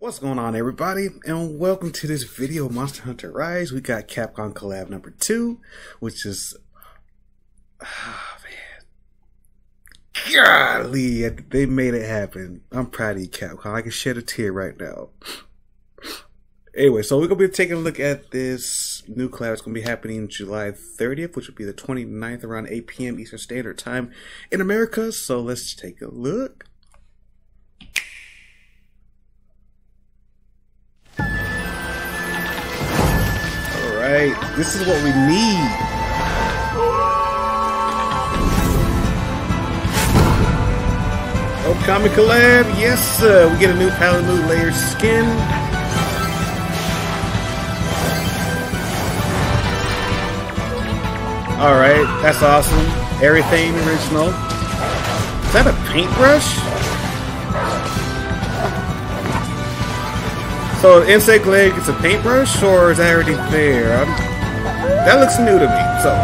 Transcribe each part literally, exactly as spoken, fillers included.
What's going on, everybody, and welcome to this video, Monster Hunter Rise. We got Capcom collab number two, which is, oh man, golly, they made it happen. I'm proud of you, Capcom. I can shed a tear right now. Anyway, so we're going to be taking a look at this new collab. It's going to be happening July thirtieth, which will be the twenty-ninth around eight P M Eastern Standard Time in America. So let's take a look. Alright, this is what we need. Okami collab, yes sir. We get a new Palamute layered skin. Alright, that's awesome. Everything original. Is that a paintbrush? So insect leg is a paintbrush, or is that already there? I'm, that looks new to me. So,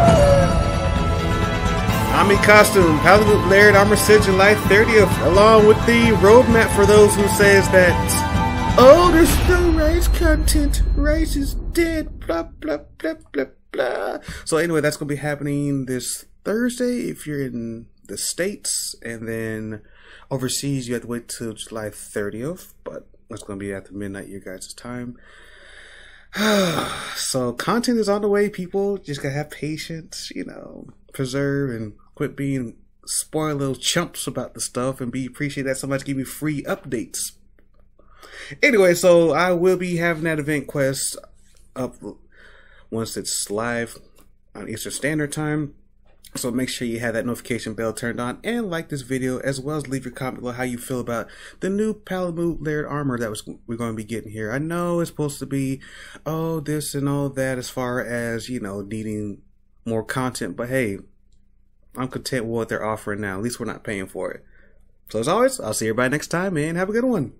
Ami costume, Palamute layered armor set July thirtieth, along with the roadmap for those who says that, oh, there's still Rise content. Rise is dead. Blah blah blah blah blah. So anyway, that's gonna be happening this Thursday if you're in the States, and then overseas you have to wait till July thirtieth, but it's going to be after midnight your guys' time. So content is on the way, people. Just got to have patience, you know, preserve and quit being spoiled little chumps about the stuff and be appreciate that somebody give me free updates. Anyway, so I will be having that event quest up once it's live on Eastern Standard Time. So make sure you have that notification bell turned on and like this video, as well as leave your comment below how you feel about the new Palamute layered armor that was we're going to be getting here. I know it's supposed to be, oh, this and all that as far as, you know, needing more content. But hey, I'm content with what they're offering now. At least we're not paying for it. So as always, I'll see everybody next time and have a good one.